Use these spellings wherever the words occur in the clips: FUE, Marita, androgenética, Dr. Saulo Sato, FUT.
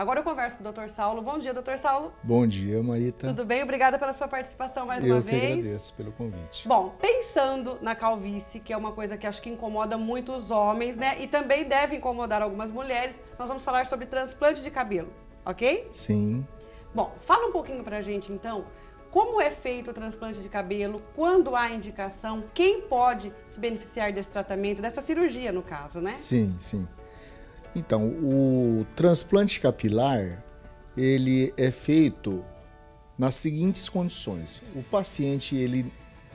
Agora eu converso com o Dr. Saulo. Bom dia, Dr. Saulo. Bom dia, Marita. Tudo bem? Obrigada pela sua participação mais uma vez. Eu que agradeço pelo convite. Bom, pensando na calvície, que é uma coisa que acho que incomoda muito os homens, né? E também deve incomodar algumas mulheres, nós vamos falar sobre transplante de cabelo, ok? Sim. Bom, fala um pouquinho pra gente, então, como é feito o transplante de cabelo, quando há indicação, quem pode se beneficiar desse tratamento, dessa cirurgia, no caso, né? Sim, sim. Então, o transplante capilar, ele é feito nas seguintes condições. O paciente, ele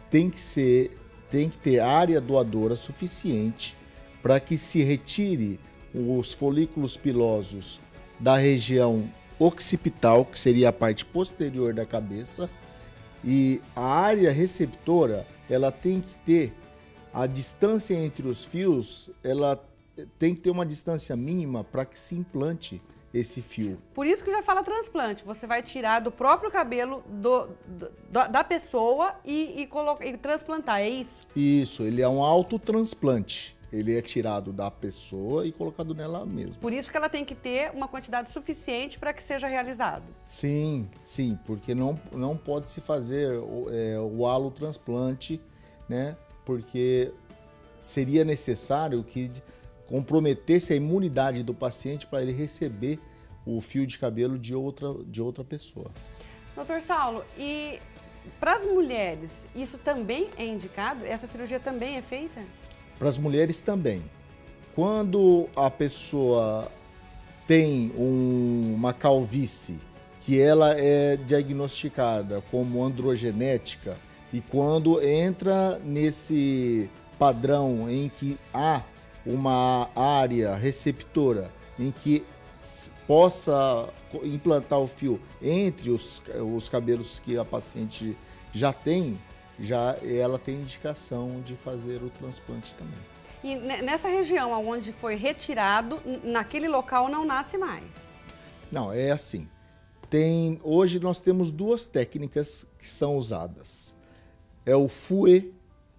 tem que ter área doadora suficiente para que se retire os folículos pilosos da região occipital, que seria a parte posterior da cabeça, e a área receptora, ela tem que ter a distância entre os fios, ela tem que ter uma distância mínima para que se implante esse fio. Por isso que já fala transplante, você vai tirar do próprio cabelo da pessoa e transplantar, é isso? Isso, ele é um autotransplante. Ele é tirado da pessoa e colocado nela mesma. Por isso que ela tem que ter uma quantidade suficiente para que seja realizado. Sim, sim, porque não pode se fazer o alotransplante, né? Porque seria necessário que comprometesse a imunidade do paciente para ele receber o fio de cabelo de outra pessoa. Dr. Saulo, e para as mulheres, isso também é indicado? Essa cirurgia também é feita? Para as mulheres também. Quando a pessoa tem uma calvície que ela é diagnosticada como androgenética e quando entra nesse padrão em que há uma área receptora em que possa implantar o fio entre os cabelos que a paciente já tem, já ela tem indicação de fazer o transplante também. E nessa região onde foi retirado, naquele local não nasce mais? Não, é assim. Hoje nós temos duas técnicas que são usadas. É o FUE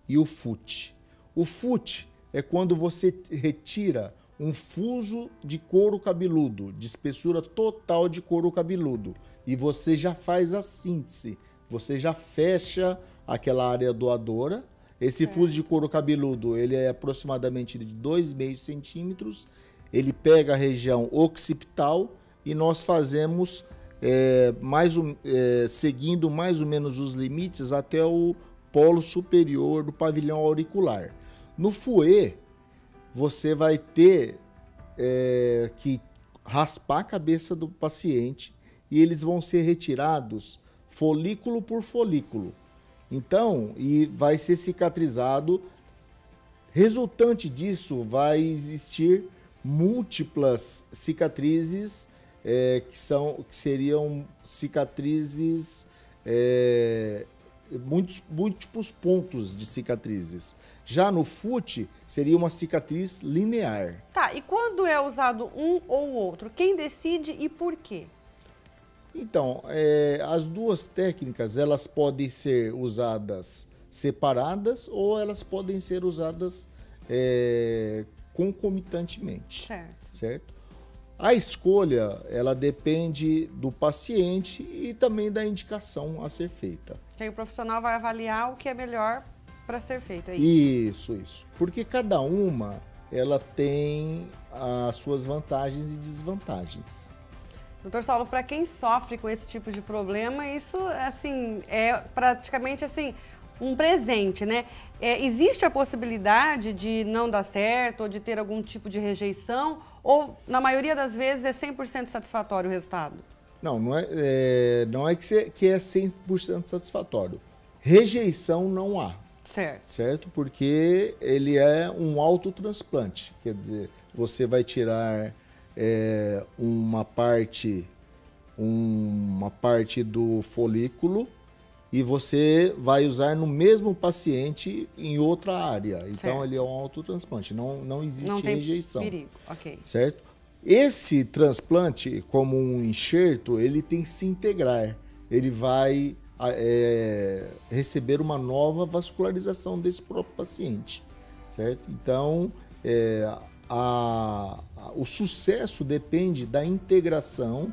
e o FUT. O FUT é quando você retira um fuso de couro cabeludo, de espessura total de couro cabeludo, e você já faz a síntese, você já fecha aquela área doadora. Esse fuso de couro cabeludo, ele é aproximadamente de 2,5 centímetros, ele pega a região occipital e nós fazemos, seguindo mais ou menos os limites até o polo superior do pavilhão auricular. No FUE, você vai ter que raspar a cabeça do paciente e eles vão ser retirados folículo por folículo. Então, e vai ser cicatrizado. Resultante disso, vai existir múltiplas cicatrizes, que seriam cicatrizes, múltiplos pontos de cicatrizes. Já no FUT, seria uma cicatriz linear. Tá, e quando é usado um ou outro? Quem decide e por quê? Então, as duas técnicas, elas podem ser usadas separadas ou elas podem ser usadas concomitantemente. Certo? A escolha, ela depende do paciente e também da indicação a ser feita. E aí o profissional vai avaliar o que é melhor para ser feito. É isso? Isso. Porque cada uma, ela tem as suas vantagens e desvantagens. Dr. Saulo, para quem sofre com esse tipo de problema, isso, assim, é praticamente, assim, um presente, né? Existe a possibilidade de não dar certo ou de ter algum tipo de rejeição? Ou, na maioria das vezes, é 100% satisfatório o resultado? Não, não é que é 100% satisfatório. Rejeição não há. Certo. Certo? Porque ele é um autotransplante. Quer dizer, você vai tirar uma parte do folículo e você vai usar no mesmo paciente em outra área. Então, certo, ele é um autotransplante, não existe rejeição. Não tem perigo, ok. Certo? Esse transplante, como um enxerto, ele tem que se integrar. Ele vai receber uma nova vascularização desse próprio paciente, certo? Então, o sucesso depende da integração,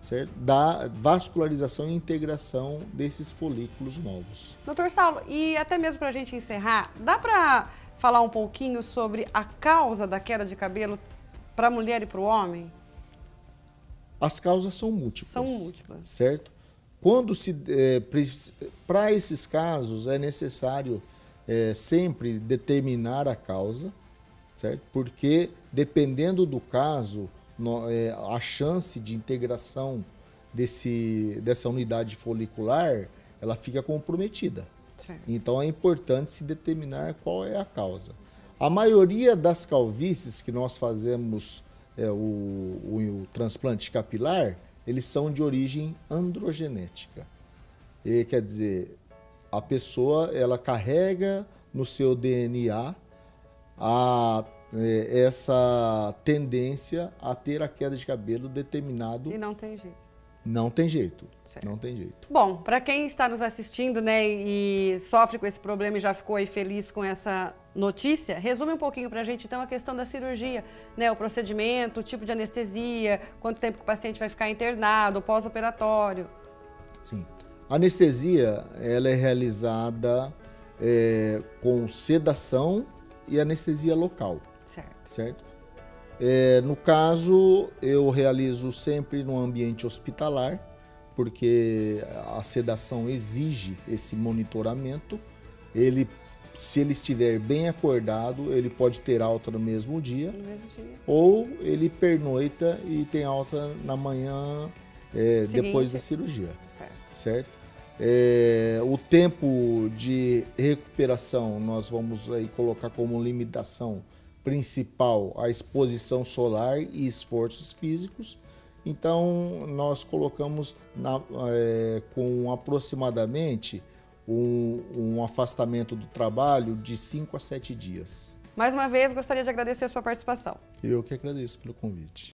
certo? Da vascularização e integração desses folículos novos. Dr. Saulo, e até mesmo para a gente encerrar, dá para falar um pouquinho sobre a causa da queda de cabelo para a mulher e para o homem? As causas são múltiplas. São múltiplas. Certo? Quando se... para esses casos é necessário sempre determinar a causa, certo? Porque dependendo do caso, a chance de integração dessa unidade folicular, ela fica comprometida. Certo. Então é importante se determinar qual é a causa. A maioria das calvícies que nós fazemos o transplante capilar, eles são de origem androgenética. E, quer dizer, a pessoa ela carrega no seu DNA essa tendência a ter a queda de cabelo determinado. E não tem jeito. Não tem jeito, certo. Não tem jeito. Bom, para quem está nos assistindo, né, e sofre com esse problema e já ficou aí feliz com essa notícia, resume um pouquinho para a gente, então, a questão da cirurgia, né, o procedimento, o tipo de anestesia, quanto tempo que o paciente vai ficar internado, pós-operatório. Sim. A anestesia, ela é realizada com sedação e anestesia local, certo? No caso, eu realizo sempre no ambiente hospitalar, porque a sedação exige esse monitoramento. Ele, se ele estiver bem acordado, ele pode ter alta no mesmo dia, ou ele pernoita e tem alta na manhã depois da cirurgia, certo? O tempo de recuperação nós vamos aí colocar como limitação principal a exposição solar e esforços físicos. Então, nós colocamos com aproximadamente um afastamento do trabalho de 5 a 7 dias. Mais uma vez, gostaria de agradecer a sua participação. Eu que agradeço pelo convite.